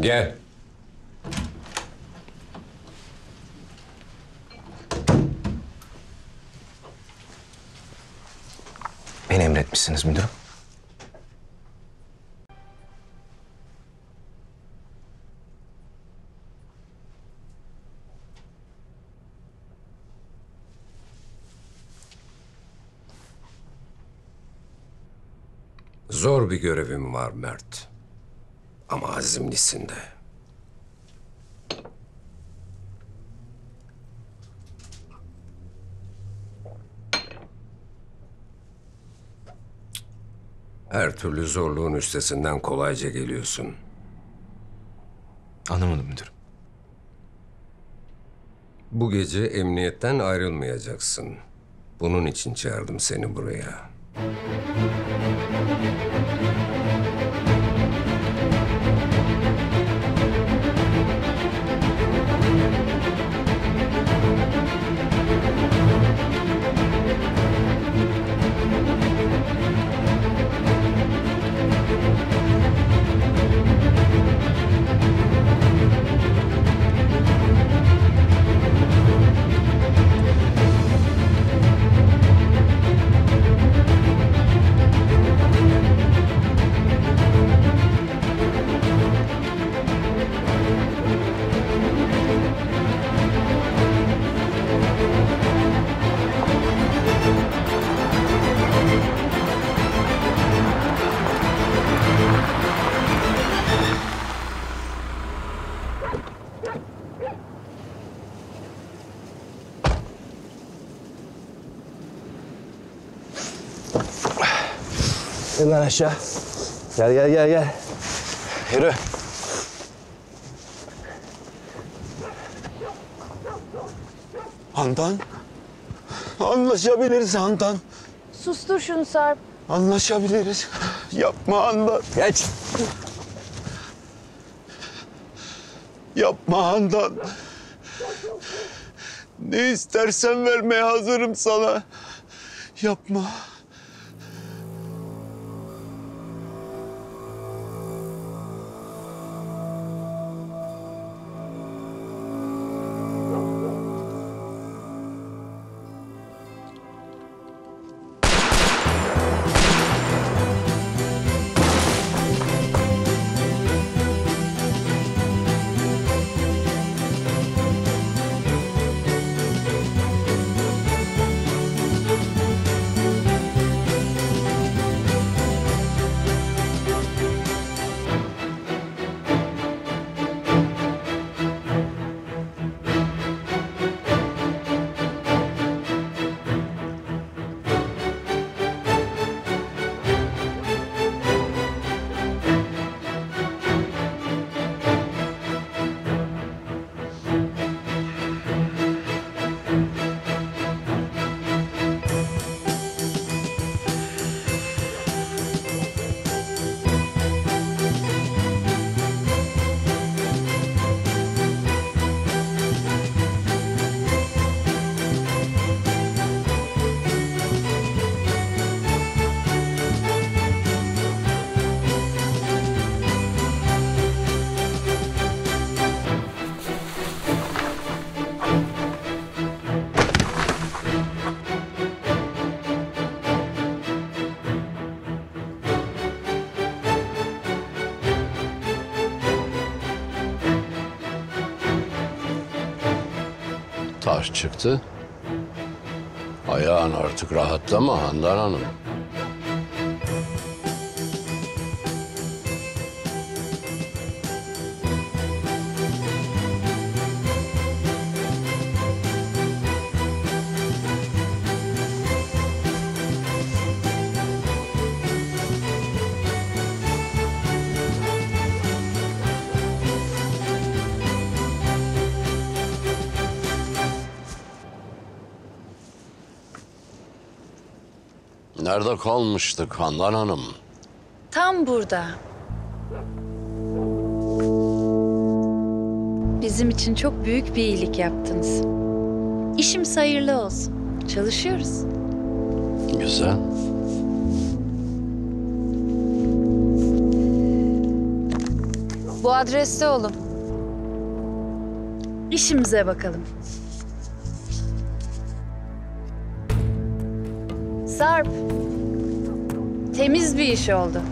Gel. Beni emretmişsiniz müdürüm. Zor bir görevim var Mert. Ama azimlisin de. Her türlü zorluğun üstesinden kolayca geliyorsun. Anlamadım müdürüm. Bu gece emniyetten ayrılmayacaksın. Bunun için çağırdım seni buraya. Gel lan aşağı. Gel. Yürü. Handan. Anlaşabiliriz Handan. Sustur şunu Sarp. Anlaşabiliriz. Yapma Handan. Geç. Yapma Handan. Ne istersen vermeye hazırım sana. Yapma. Taş çıktı. Ayağın artık rahatlama Handan Hanım. Nerede kalmıştık Handan Hanım? Tam burada. Bizim için çok büyük bir iyilik yaptınız. İşim hayırlı olsun. Çalışıyoruz. Güzel. Bu adreste olun. İşimize bakalım. Sarp, temiz bir iş oldu.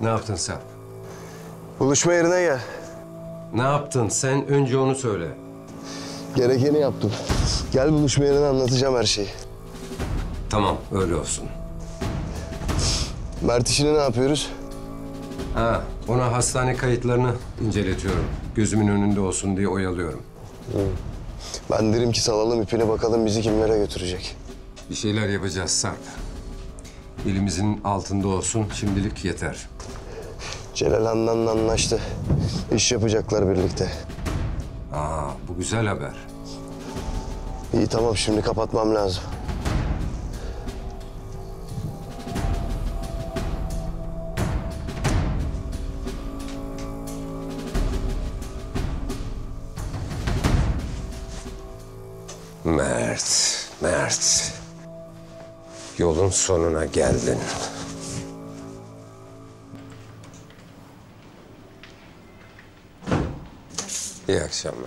Ne yaptın Sarp? Buluşma yerine gel. Ne yaptın sen? Önce onu söyle. Gerekeni yaptım. Gel buluşma yerine, anlatacağım her şeyi. Tamam, öyle olsun. Mert işini ne yapıyoruz? Ha, ona hastane kayıtlarını inceletiyorum. Gözümün önünde olsun diye oyalıyorum. Ben derim ki salalım ipini, bakalım bizi kimlere götürecek. Bir şeyler yapacağız Sarp. Elimizin altında olsun, şimdilik yeter. Celal Handan'la anlaştı. İş yapacaklar birlikte. Aa, bu güzel haber. İyi, tamam, şimdi kapatmam lazım. Mert. Yolun sonuna geldin. İyi akşamlar.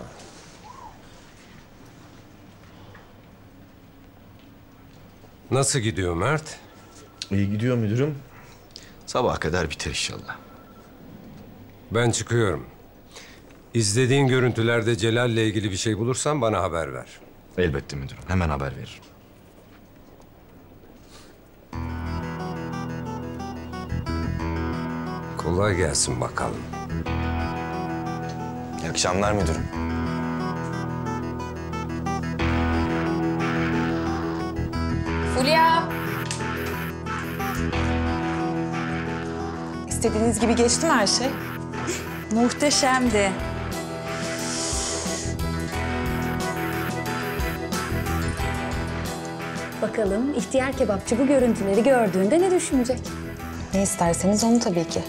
Nasıl gidiyor Mert? İyi gidiyor müdürüm. Sabaha kadar biter inşallah. Ben çıkıyorum. İzlediğin görüntülerde Celal'le ilgili bir şey bulursan bana haber ver. Elbette müdürüm. Hemen haber veririm. Kolay gelsin bakalım. İyi akşamlar müdürüm. Fulya! İstediğiniz gibi geçti mi her şey? Muhteşemdi. Bakalım ihtiyar kebapçı bu görüntüleri gördüğünde ne düşünecek? Ne isterseniz onu tabii ki.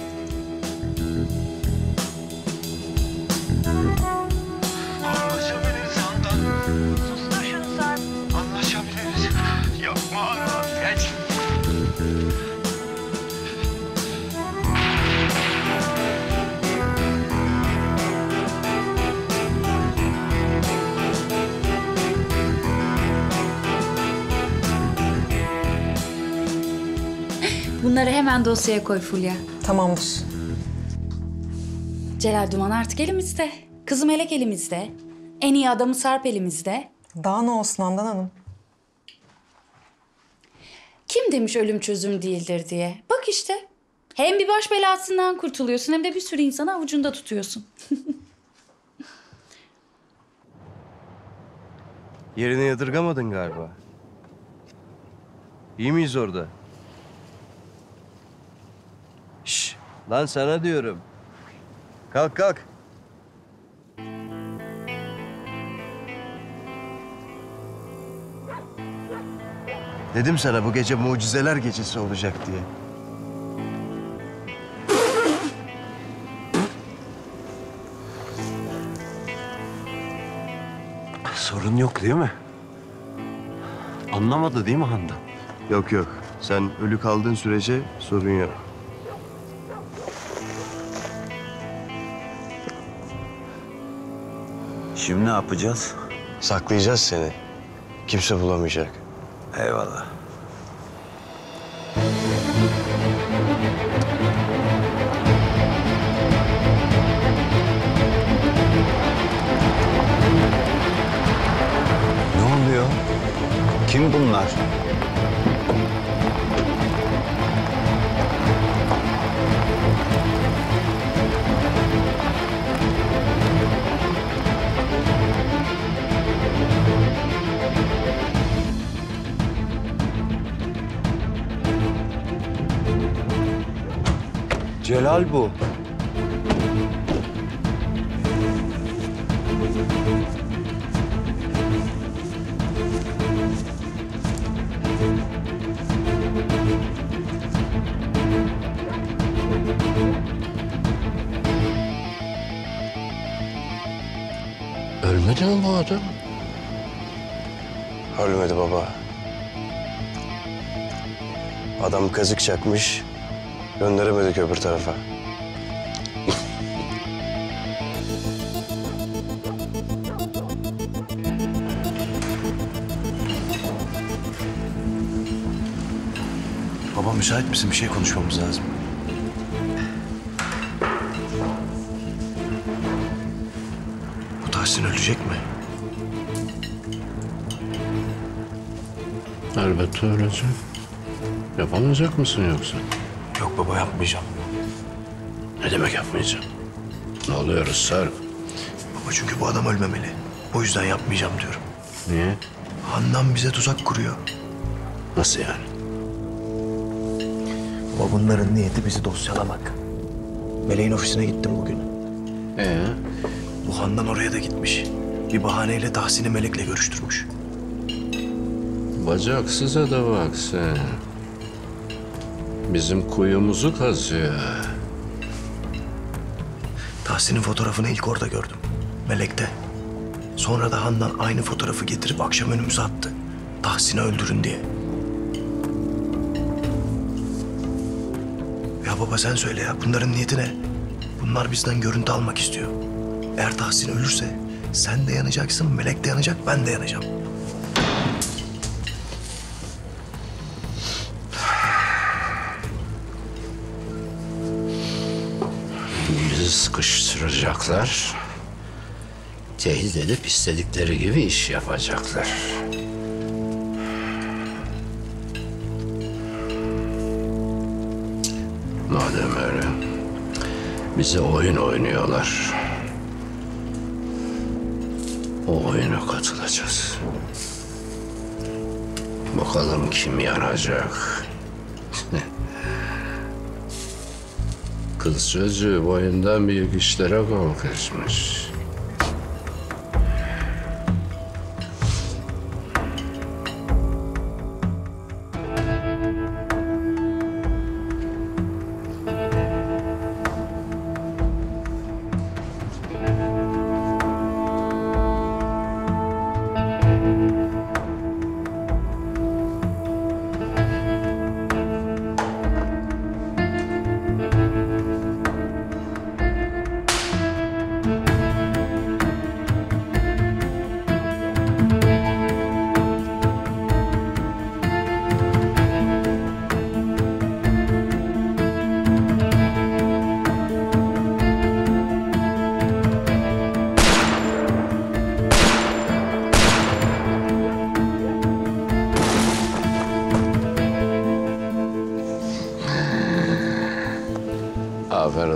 Bunları hemen dosyaya koy Fulya. Tamamdır. Celal Duman artık elimizde. Kızı Melek elimizde. En iyi adamı Sarp elimizde. Daha ne olsun Handan Hanım? Kim demiş ölüm çözüm değildir diye? Bak işte. Hem bir baş belasından kurtuluyorsun hem de bir sürü insanı avucunda tutuyorsun. Yerini yadırgamadın galiba. İyi miyiz orada? Şşş, lan sana diyorum. Kalk kalk. Dedim sana bu gece mucizeler gecesi olacak diye. Sorun yok değil mi? Anlamadı değil mi Handan? Yok yok. Sen ölü kaldığın sürece sorun yok. Şimdi ne yapacağız? Saklayacağız seni. Kimse bulamayacak. Eyvallah. Ne oluyor? Kim bunlar? Celal bu. Ölmedi mi bu adam? Ölmedi baba. Adam kazık çakmış. Gönderemedik öbür tarafa. Baba müsait misin? Bir şey konuşmamız lazım. Bu Tahsin ölecek mi? Elbette ölecek. Yapamayacak mısın yoksa? Yok baba, yapmayacağım. Ne demek yapmayacağım? Ne oluyoruz Sarp? Baba çünkü bu adam ölmemeli. O yüzden yapmayacağım diyorum. Niye? Handan bize tuzak kuruyor. Nasıl yani? Baba bunların niyeti bizi dosyalamak. Meleğin ofisine gittim bugün. Bu Handan oraya da gitmiş. Bir bahaneyle Tahsin'i Melek'le görüştürmüş. Bacaksıza da bak sen. Bizim kuyumuzu kazıyor. Tahsin'in fotoğrafını ilk orada gördüm. Melek'te. Sonra da Handan aynı fotoğrafı getirip akşam önümüze attı. Tahsin'i öldürün diye. Ya baba sen söyle ya. Bunların niyeti ne? Bunlar bizden görüntü almak istiyor. Eğer Tahsin ölürse sen de yanacaksın, Melek de yanacak, ben de yanacağım. Sıkıştıracaklar, tehdit edip istedikleri gibi iş yapacaklar. Madem öyle, bize oyun oynuyorlar. O oyuna katılacağız. Bakalım kim yanacak? Kız sözü boyundan büyük işlere kalkışmış.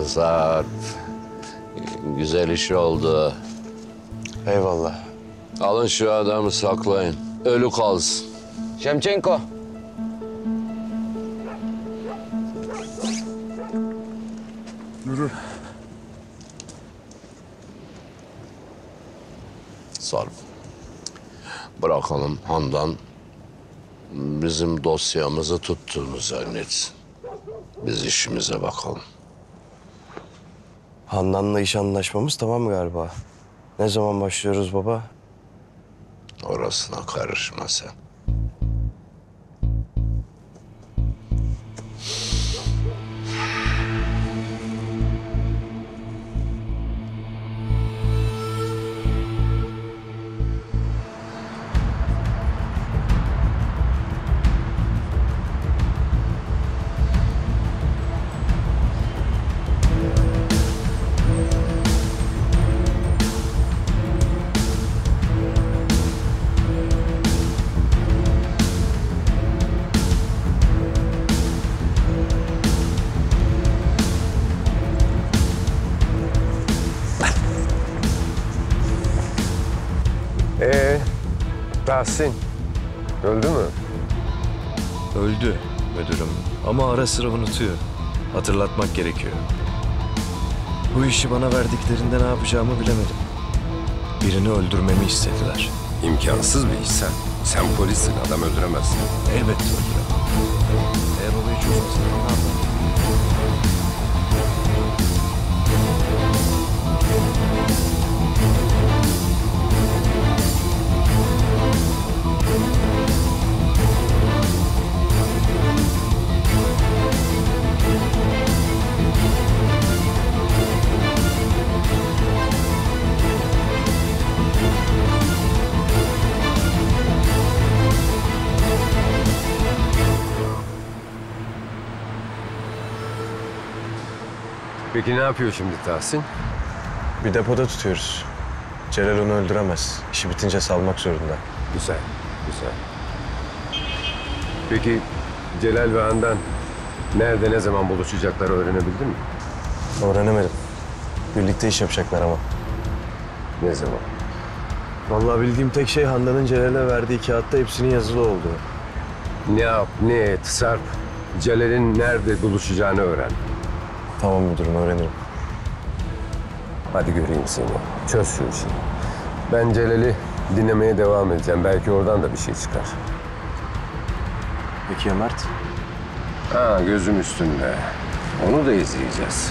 Sarp, güzel iş oldu. Eyvallah. Alın şu adamı saklayın. Ölü kalsın. Şemçenko. Yürü. Sarp. Bırakalım Handan bizim dosyamızı tuttuğunu zannetsin. Biz işimize bakalım. Handan'la iş anlaşmamız tamam galiba. Ne zaman başlıyoruz baba? Orasına karışma sen. Tahsin öldü mü? Öldü müdürüm ama ara sıra unutuyor. Hatırlatmak gerekiyor. Bu işi bana verdiklerinde ne yapacağımı bilemedim. Birini öldürmemi istediler. İmkansız bir iş sen. Sen polissin, adam öldüremezsin. Elbette öldüremem. Eğer olayı çözmezsen ne yapayım? Peki ne yapıyor şimdi Tahsin? Bir depoda tutuyoruz. Celal onu öldüremez. İşi bitince salmak zorunda. Güzel, güzel. Peki Celal ve Handan nerede, ne zaman buluşacakları öğrenebildin mi? Öğrenemedim. Birlikte iş yapacaklar ama. Ne zaman? Vallahi bildiğim tek şey Handan'ın Celal'e verdiği kağıtta hepsinin yazılı olduğu. Ne yap, ne et Sarp? Celal'in nerede buluşacağını öğren. Tamam müdürüm, öğrenirim. Hadi göreyim seni. Çöz şu işi. Ben Celal'i dinlemeye devam edeceğim. Belki oradan da bir şey çıkar. Peki ya Mert? Ha, gözüm üstünde. Onu da izleyeceğiz.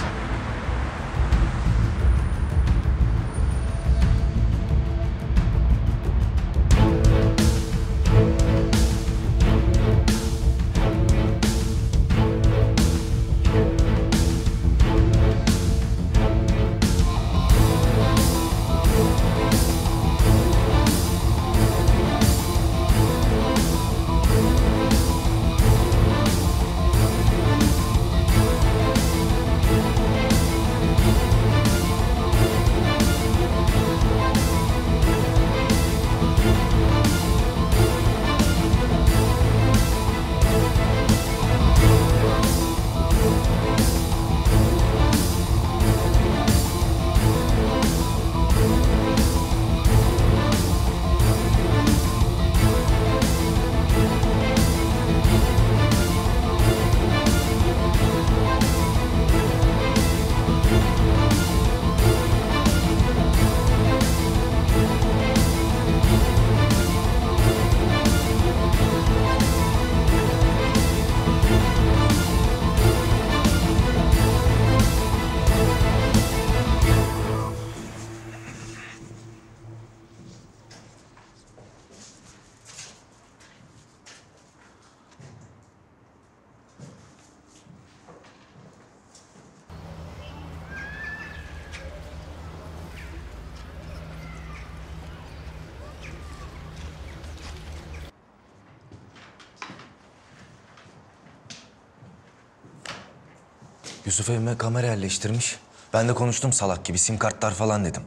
Yusuf evime kamera yerleştirmiş. Ben de konuştum salak gibi, sim kartlar falan dedim.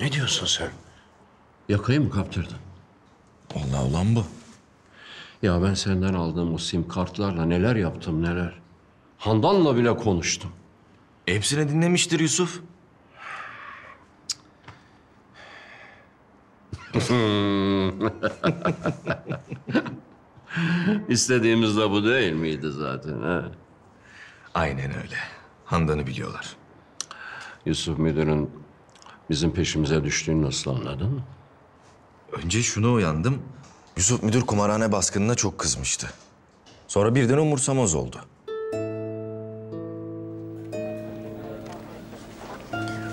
Ne diyorsun sen? Yakayı mı kaptırdın? Vallahi olan bu. Ya ben senden aldığım o sim kartlarla neler yaptım neler. Handan'la bile konuştum. Hepsini dinlemiştir Yusuf. İstediğimiz de bu değil miydi zaten ha? Aynen öyle. Handan'ı biliyorlar. Yusuf müdürün bizim peşimize düştüğünü nasıl anladın mı? Önce şuna uyandım. Yusuf müdür kumarhane baskınına çok kızmıştı. Sonra birden umursamaz oldu.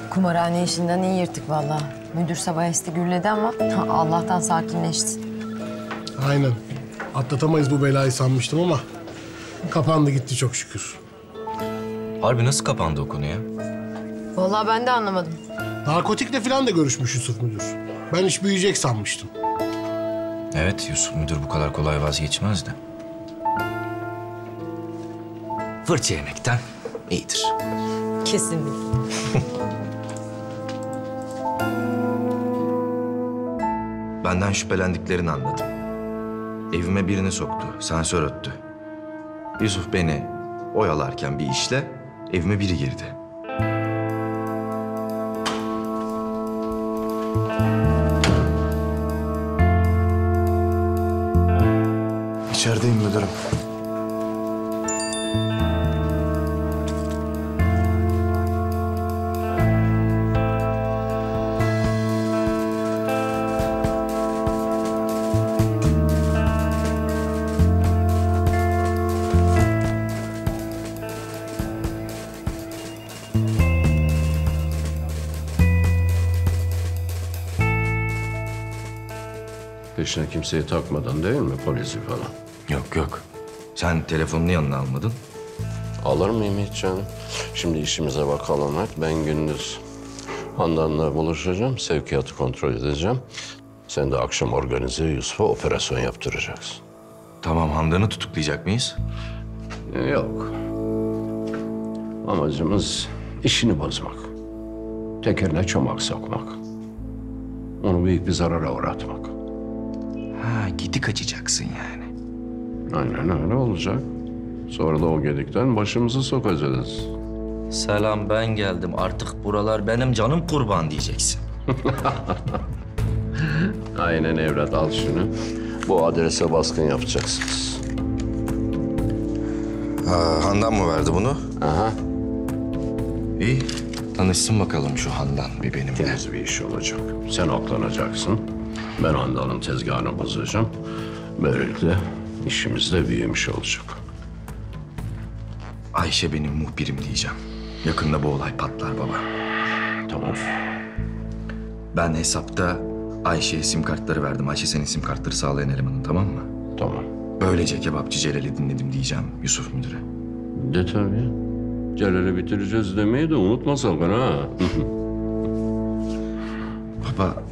Kumarhane işinden iyi yırttık vallahi. Müdür sabah esti gürledi ama Allah'tan sakinleşti. Aynen. Atlatamayız bu belayı sanmıştım ama kapandı gitti çok şükür. Harbi nasıl kapandı o konuya? Vallahi ben de anlamadım. Narkotikle falan da görüşmüş Yusuf müdür. Ben iş büyüyecek sanmıştım. Evet, Yusuf müdür bu kadar kolay vazgeçmezdi. Fırça yemekten iyidir. Kesinlikle. Benden şüphelendiklerini anladım. Evime birini soktu, sensör öttü. Yusuf beni oyalarken bir işle evime biri girdi. peşine kimseyi takmadan değil mi, polisi falan? Yok yok. Sen telefonunu yanına almadın. Alır mıyım hiç canım? Şimdi işimize bakalım hadi. Ben gündüz Handan'la buluşacağım, sevkiyatı kontrol edeceğim. Sen de akşam organize Yusuf'a operasyon yaptıracaksın. Tamam, Handan'ı tutuklayacak mıyız? Yok. Amacımız işini bozmak. Tekerine çomak sokmak. Onu büyük bir zarara uğratmak. Ha, gidi kaçacaksın yani. Aynen öyle olacak. Sonra da o gedikten başımızı sokacağız. Selam, ben geldim. Artık buralar benim canım kurban diyeceksin. Aynen evlat, al şunu. Bu adrese baskın yapacaksınız. Ha, Handan mı verdi bunu? Aha. İyi. Tanışsın bakalım şu Handan bir benimle. Temiz bir iş olacak. Sen aklanacaksın. Ben Handan'ın tezgahını bozacağım. Böylelikle işimiz de büyümüş olacak. Ayşe benim muhbirim diyeceğim. Yakında bu olay patlar baba. Tamam. Ben hesapta Ayşe'ye sim kartları verdim. Ayşe senin sim kartları sağlayan elemanın, tamam mı? Tamam. Böylece kebapçı Celal'i dinledim diyeceğim Yusuf müdüre. De tabii. Celal'i bitireceğiz demeyi de unutma sakın ha. Baba,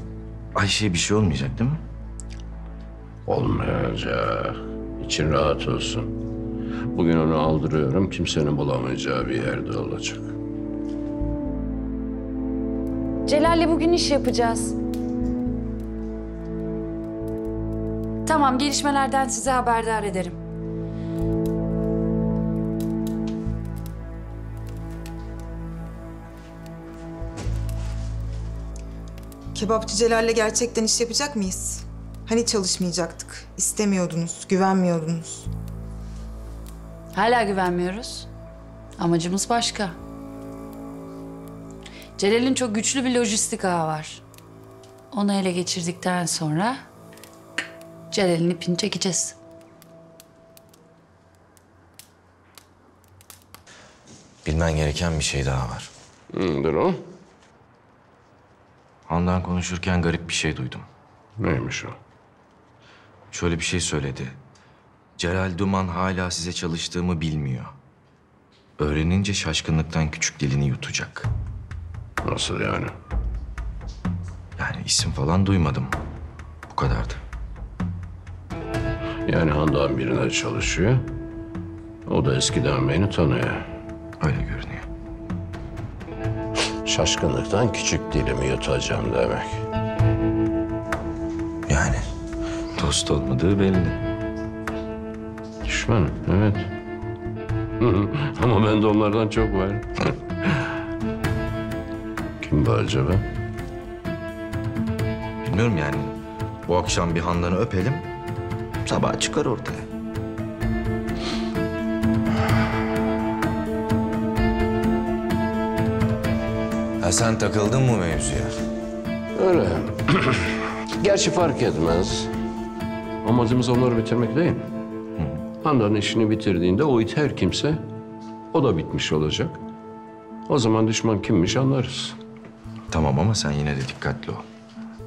Ayşe'ye bir şey olmayacak değil mi? Olmayacak. İçin rahat olsun. Bugün onu aldırıyorum, kimsenin bulamayacağı bir yerde olacak. Celal'le bugün iş yapacağız. Tamam, gelişmelerden sizi haberdar ederim. Kebapçı Celal'le gerçekten iş yapacak mıyız? Hani çalışmayacaktık, istemiyordunuz, güvenmiyordunuz. Hala güvenmiyoruz. Amacımız başka. Celal'in çok güçlü bir lojistik ağı var. Onu ele geçirdikten sonra Celal'in ipini çekeceğiz. Bilmen gereken bir şey daha var. Nedir o? Handan konuşurken garip bir şey duydum. Neymiş o? Şöyle bir şey söyledi. Celal Duman hala size çalıştığımı bilmiyor. Öğrenince şaşkınlıktan küçük dilini yutacak. Nasıl yani? Yani isim falan duymadım. Bu kadardı. Yani Handan birine çalışıyor. O da eskiden beni tanıyor. Öyle görünüyor. Şaşkınlıktan küçük dilimi yutacağım demek. Yani dost olmadığı belli. Düşmanım, evet. Ama ben de onlardan çok var. Kim bu acaba? Bilmiyorum yani. Bu akşam bir Handan'ı öpelim. Sabah çıkar ortaya. Ha, sen takıldın mı mevzuya? Öyle. Gerçi fark etmez. Amacımız onları bitirmek değil mi? Handan'ın işini bitirdiğinde o it her kimse, o da bitmiş olacak. O zaman düşman kimmiş anlarız. Tamam ama sen yine de dikkatli ol.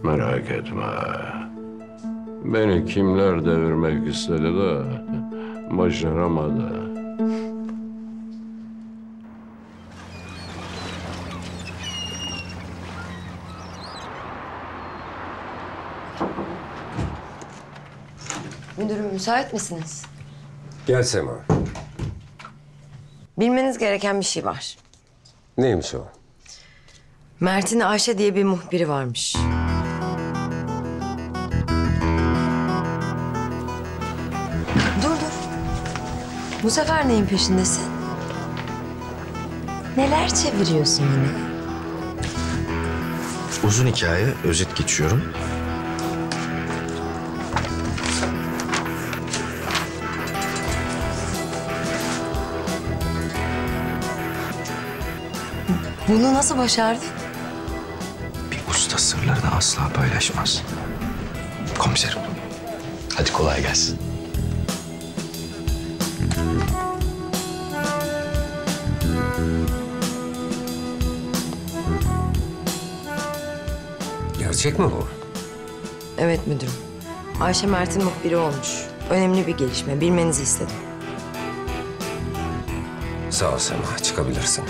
Merak etme. Beni kimler devirmek istedi de başaramadı. Müdürüm, müsait misiniz? Gel Sema. Bilmeniz gereken bir şey var. Neymiş o? Mert'in Ayşe diye bir muhbiri varmış. Dur. Bu sefer neyin peşindesin? Neler çeviriyorsun yine? Uzun hikaye, özet geçiyorum. Bunu nasıl başardın? Bir usta sırlarını asla paylaşmaz. Komiserim, hadi kolay gelsin. Gerçek mi bu? Evet müdürüm. Ayşe Mert'in muhbiri olmuş. Önemli bir gelişme. Bilmenizi istedim. Sağ ol Sema. Çıkabilirsin.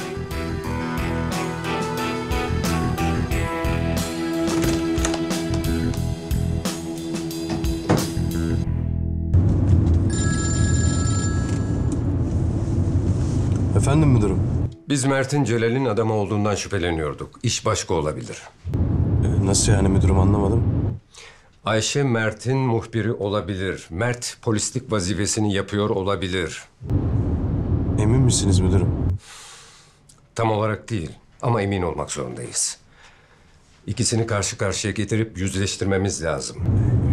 Efendim müdürüm? Biz Mert'in Celal'in adamı olduğundan şüpheleniyorduk. İş başka olabilir. Nasıl yani müdürüm, anlamadım. Ayşe Mert'in muhbiri olabilir. Mert polislik vazifesini yapıyor olabilir. Emin misiniz müdürüm? Tam olarak değil ama emin olmak zorundayız. İkisini karşı karşıya getirip yüzleştirmemiz lazım.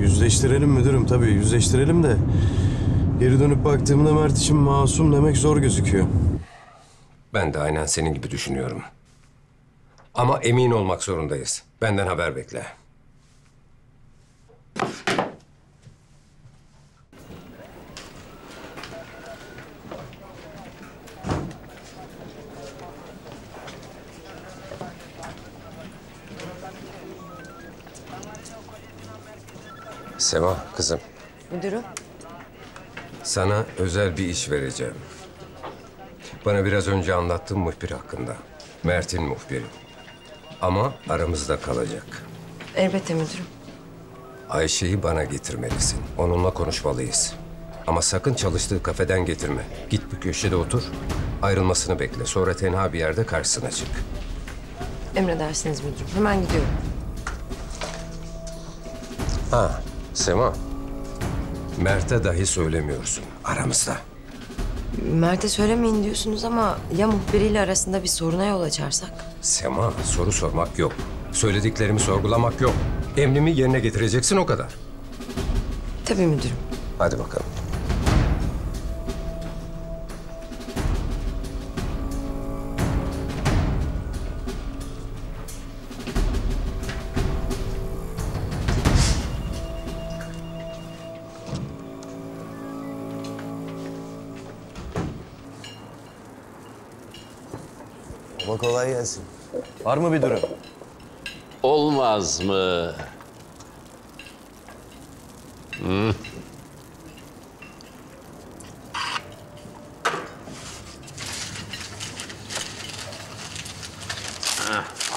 Yüzleştirelim müdürüm, tabii yüzleştirelim de... Geri dönüp baktığımda Mert için masum demek zor gözüküyor. Ben de aynen senin gibi düşünüyorum. Ama emin olmak zorundayız. Benden haber bekle. Sema kızım. Müdürüm. Sana özel bir iş vereceğim. Bana biraz önce anlattığın muhbir hakkında. Mert'in muhbiri. Ama aramızda kalacak. Elbette müdürüm. Ayşe'yi bana getirmelisin. Onunla konuşmalıyız. Ama sakın çalıştığı kafeden getirme. Git bir köşede otur. Ayrılmasını bekle. Sonra tenha bir yerde karşısına çık. Emredersiniz müdürüm. Hemen gidiyorum. Ha, Sema. Mert'e dahi söylemiyorsun, aramızda. Mert'e söylemeyin diyorsunuz ama ya muhbiriyle arasında bir soruna yol açarsak? Sema, soru sormak yok. Söylediklerimi sorgulamak yok. Emrimi yerine getireceksin, o kadar. Tabii müdürüm. Hadi bakalım. Kolay gelsin. Var mı bir durum? Olmaz mı? Hmm.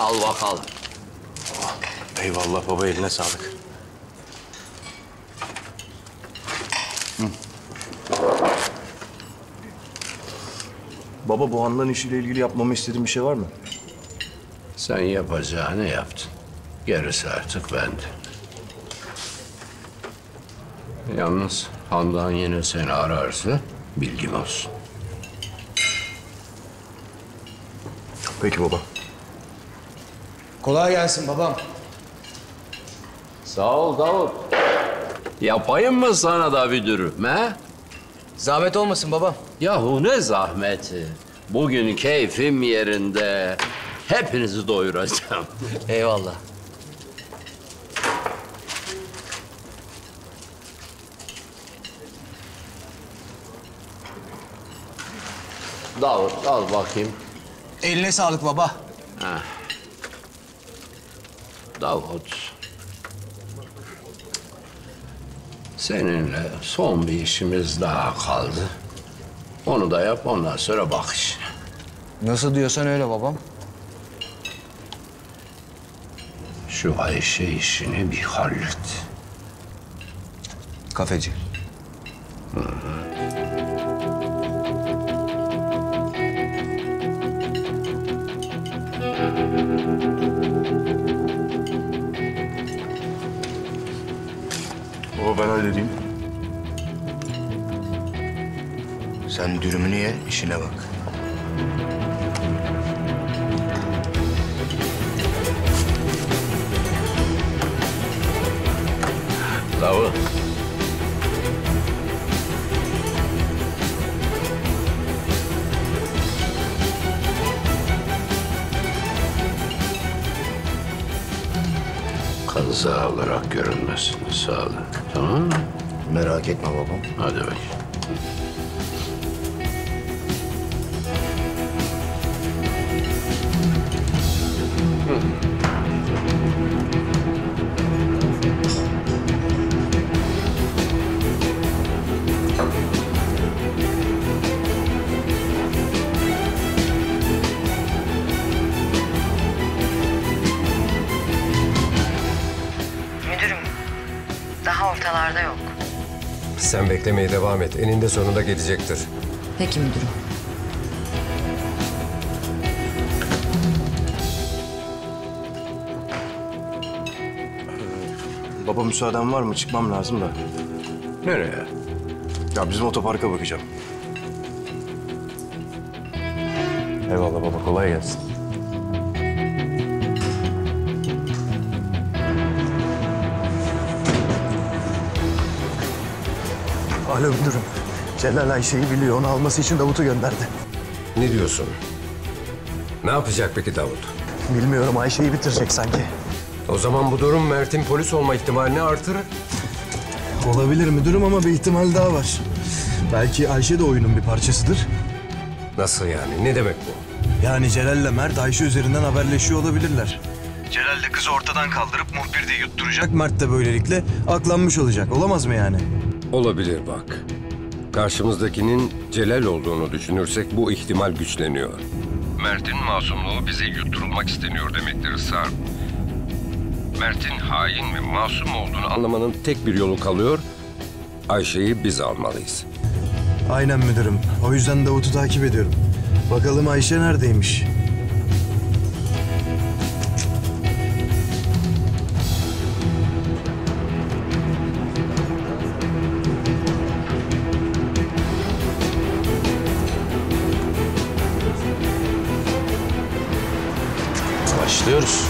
Al bakalım. Eyvallah baba, eline sağlık. Baba, bu Handan işiyle ilgili yapmamı istediğin bir şey var mı? Sen yapacağını yaptın. Gerisi artık bende. Yalnız Handan yine seni ararsa bilgin olsun. Peki baba. Kolay gelsin babam. Sağ ol Davut. Yapayım mı sana da bir dürüm he? Zahmet olmasın babam. Yahu ne zahmeti. Bugün keyfim yerinde. Hepinizi doyuracağım. Eyvallah. Davut, al bakayım. Eline sağlık baba. Heh. Davut. Seninle son bir işimiz daha kaldı. Onu da yap, ondan sonra bak işine. Nasıl diyorsan öyle babam. Şu Ayşe işini bir hallet. Kafeci. Hı-hı. Baba, ben halledeyim. Sen dürümünü ye, işine bak. Bravo. Kaza olarak görünmesini sağla. Tamam mı? Merak etme babam. Hadi bakayım. Sen beklemeye devam et. Eninde sonunda gelecektir. Peki müdürüm. Baba müsaaden var mı? Çıkmam lazım da. Nereye? Ya bizim otoparka bakacağım. Eyvallah baba, kolay gelsin. Alo müdürüm. Celal Ayşe'yi biliyor. Onu alması için Davut'u gönderdi. Ne diyorsun? Ne yapacak peki Davut? Bilmiyorum. Ayşe'yi bitirecek sanki. O zaman bu durum Mert'in polis olma ihtimalini artırır. Olabilir müdürüm ama bir ihtimal daha var. Belki Ayşe de oyunun bir parçasıdır. Nasıl yani? Ne demek bu? Yani Celal'le Mert Ayşe üzerinden haberleşiyor olabilirler. Celal de kızı ortadan kaldırıp muhbir diye yutturacak. Mert de böylelikle aklanmış olacak. Olamaz mı yani? Olabilir bak. Karşımızdakinin Celal olduğunu düşünürsek bu ihtimal güçleniyor. Mert'in masumluğu bize yutturulmak isteniyor demektir Sarp. Mert'in hain ve masum olduğunu anlamanın tek bir yolu kalıyor. Ayşe'yi biz almalıyız. Aynen müdürüm. O yüzden Davut'u takip ediyorum. Bakalım Ayşe neredeymiş? Başlıyoruz.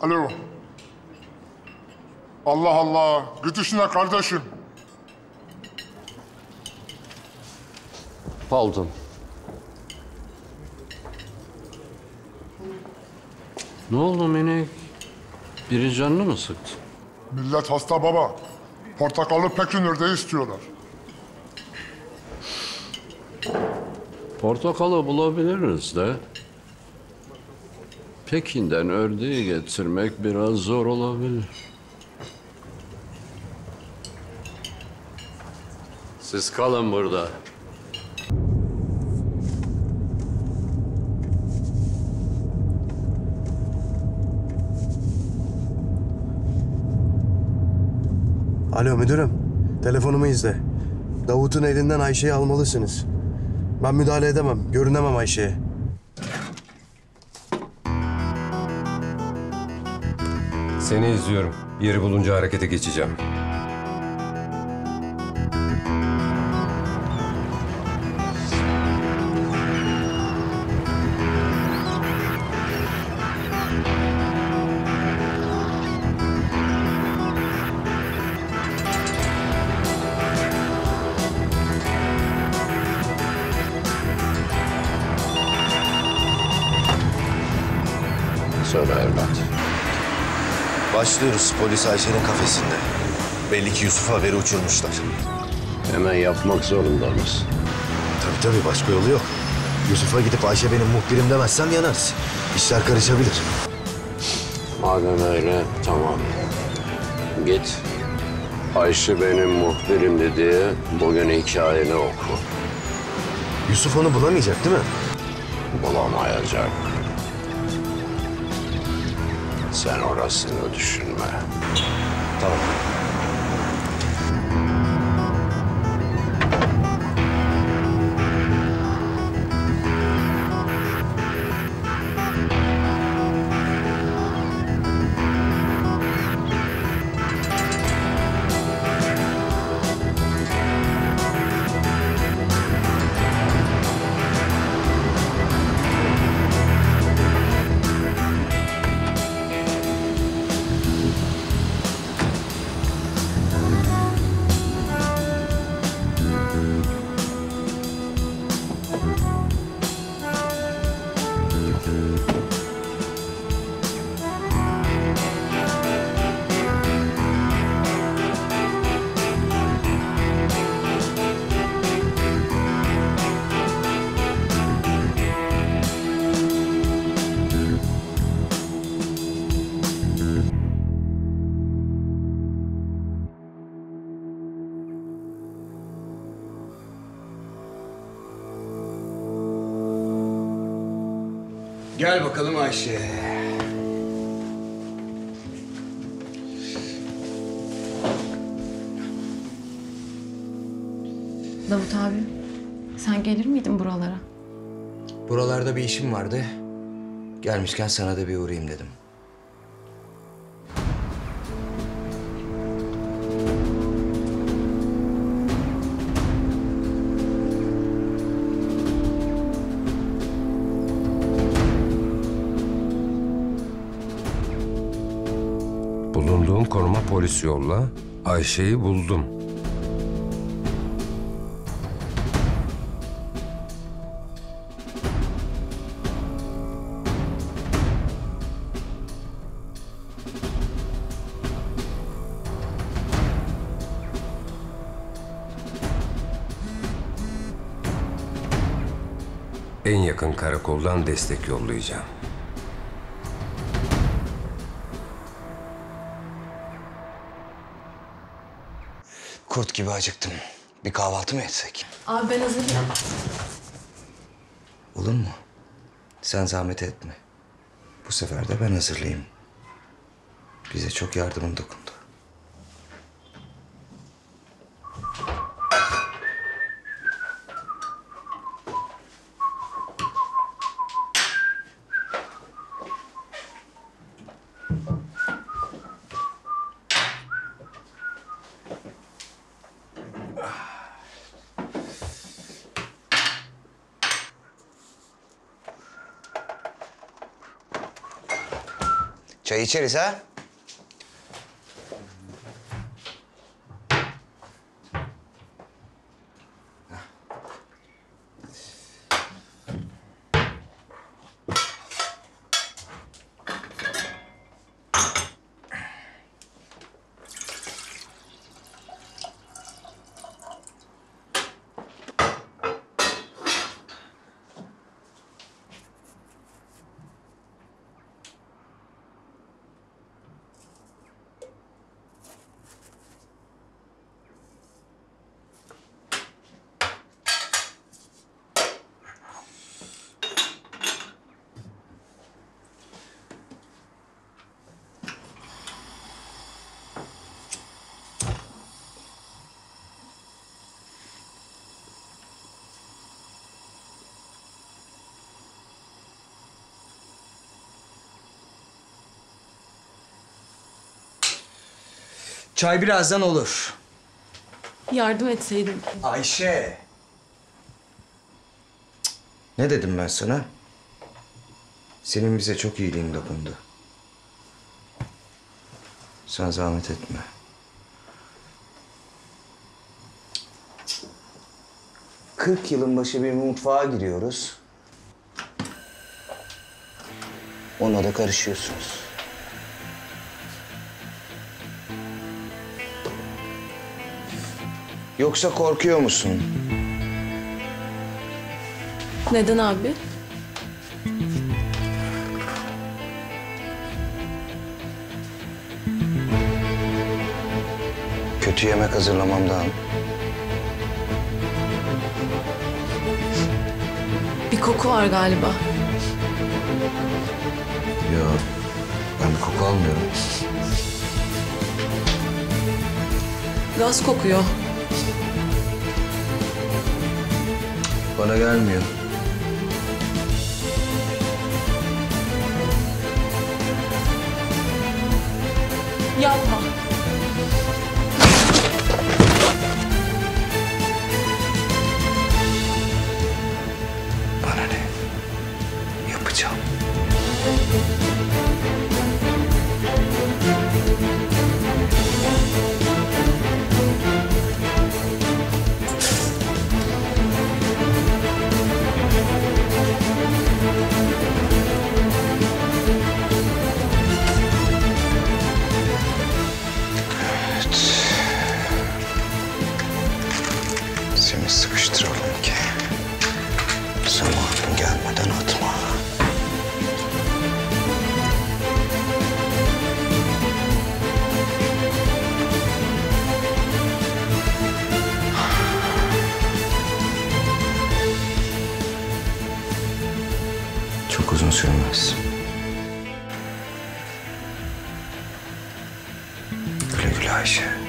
Alo. Allah Allah. Git işine kardeşim. Pardon. Ne oldu Melek? Biri canını mı sıktı? Millet hasta baba. Portakallı Pekinör'de istiyorlar. Portakalı bulabiliriz de. Pekin'den ördeği getirmek biraz zor olabilir. Siz kalın burada. Alo müdürüm, telefonumu izle. Davut'un elinden Ayşe'yi almalısınız. Ben müdahale edemem, görünemem Ayşe'ye. Seni izliyorum. Yeri bulunca harekete geçeceğim. Söyle evlat. Başlıyoruz. Polis Ayşe'nin kafesinde. Belli ki Yusuf haberi uçurmuşlar. Hemen yapmak zorundayız. Tabii tabii. Başka yolu yok. Yusuf'a gidip Ayşe benim muhbirim demezsem yanarız. İşler karışabilir. Madem öyle tamam. Git. Ayşe benim muhbirim dediği bugün hikayeni oku. Yusuf onu bulamayacak değil mi? Bulamayacak. Sen orasını düşünme. Tamam. Gel bakalım Ayşe. Davut abi, sen gelir miydin buralara? Buralarda bir işim vardı. Gelmişken sana da bir uğrayayım dedim. Bulunduğum konuma polis yolla, Ayşe'yi buldum. En yakın karakoldan destek yollayacağım. Kurt gibi acıktım. Bir kahvaltı mı etsek? Abi ben hazırım. Olur mu? Sen zahmet etme. Bu sefer de ben hazırlayayım. Bize çok yardımın dokundu. Çay içeriz ha? Çay birazdan olur. Yardım etseydim. Ayşe. Ne dedim ben sana? Senin bize çok iyiliğin dokundu. Sen zahmet etme. Kırk yılın başı bir mutfağa giriyoruz. Ona da karışıyorsunuz. Yoksa korkuyor musun? Neden abi? Kötü yemek hazırlamamdan. Bir koku var galiba. Yok, ben bir koku almıyorum. Gaz kokuyor. Bana gelmiyor. Yapma. Bana ne? Yapacağım. Zamanın gelmeden atma. uzun sürmez. Güle güle Ayşe.